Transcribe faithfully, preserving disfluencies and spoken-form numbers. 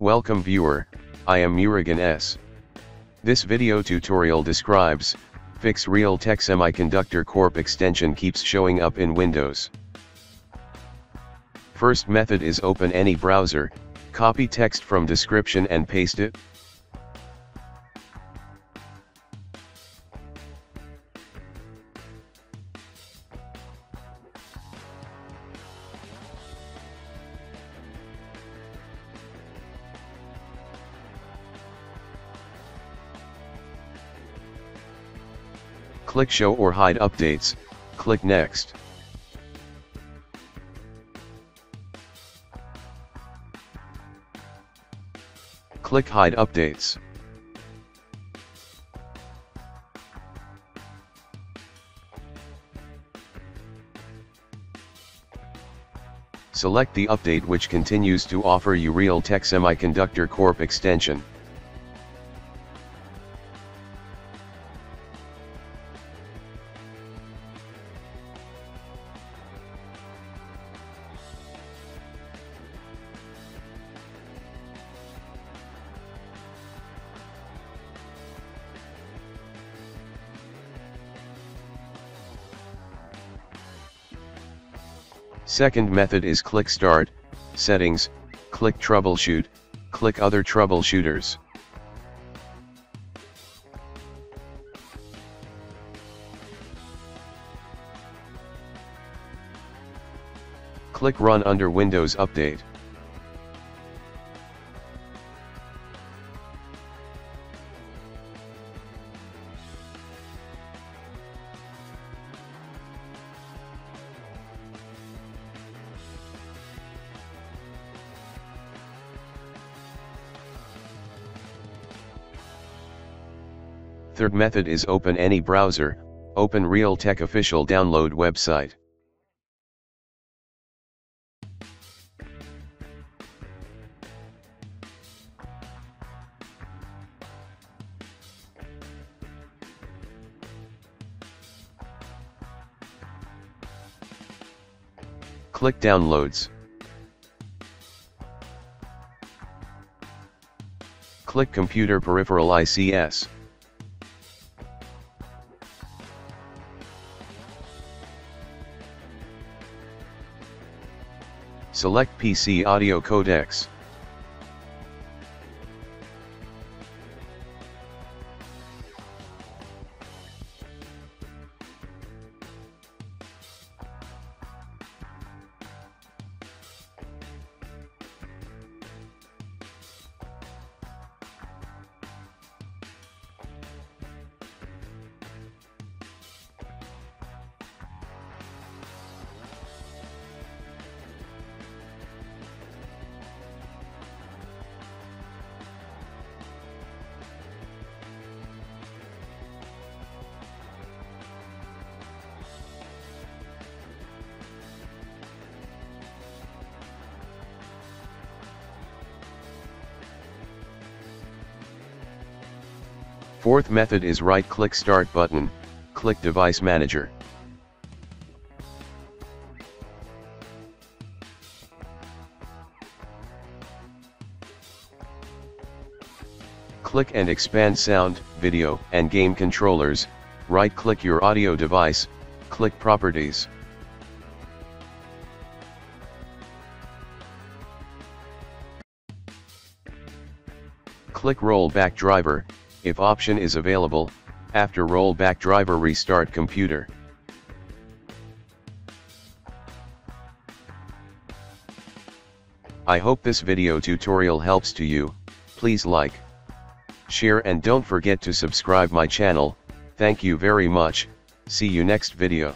Welcome viewer, I am Murugan S. This video tutorial describes, fix Realtek Semiconductor Corp extension keeps showing up in Windows. First method is open any browser, copy text from description and paste it. Click Show or Hide Updates, click Next. Click Hide Updates. Select the update which continues to offer you Realtek Semiconductor Corp extension. Second method is click Start, Settings, click Troubleshoot, click Other Troubleshooters. Click Run under Windows Update. Third method is open any browser, open Realtek official download website. Click Downloads. Click Computer Peripheral I C S. Select P C Audio Codecs. Fourth method is right-click Start button, click Device Manager. Click and expand sound, video, and game controllers, right-click your audio device, click Properties. Click Rollback Driver, if option is available, after rollback driver restart computer. I hope this video tutorial helps to you, please like, share and don't forget to subscribe my channel. Thank you very much, see you next video.